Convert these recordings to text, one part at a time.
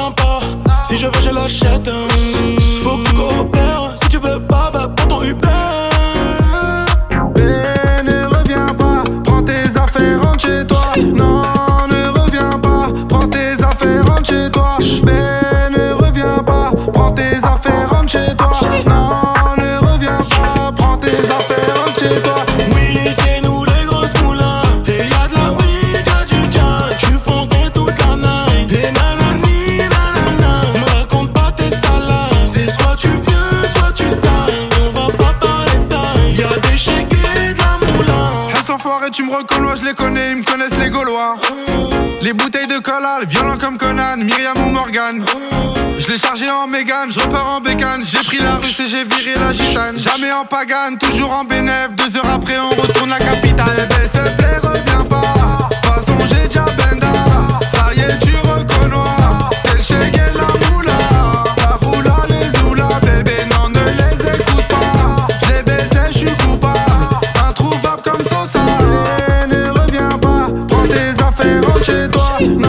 m'appartient pas. Si je veux je l'achète. Faut que tu coopères. Si tu veux pas, bah prends ton Uber. Et ne reviens pas, prends tes affaires, rentre chez toi. Non, ne reviens pas, prends tes affaires, rentre chez toi. Mais ne reviens pas, prends tes affaires, rentre chez toi. Non, ne reviens pas, prends tes affaires, rentre chez toi. Oui, c'est nous les grosses moulins. Et y'a de la weed, y'a du gaz. J'suis foncé toute la night. Et nanani, nanana. Me raconte pas tes salades. C'est soit tu viens, soit tu tailles. On va pas parler de taille. Y'a des shakes et de la moulin. Reste enfoiré, tu me recollois, je les connais, ils me connaissent les Gaulois. Les bouteilles de collal, violents comme Conan, Myriam ou Morgane. Je l'ai chargé en mégane, je repars en bécane. J'ai pris la russe et j'ai viré la gitane. Jamais en pagane, toujours en bénéf. 2 heures après on retourne la capitale. Eh ben s'il te plaît reviens pas, de toute façon j'ai déjà benda. Ça y est tu reconnois, c'est le shake et la moula. La roula les oulas, bébé non ne les écoute pas. Je les baisais, je suis coupable, introuvable comme Sosa. Et ne reviens pas, prends tes affaires, rentre chez toi. Non.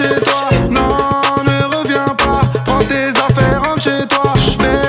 Chez toi. Non, ne reviens pas, prends tes affaires, rentre chez toi. Mais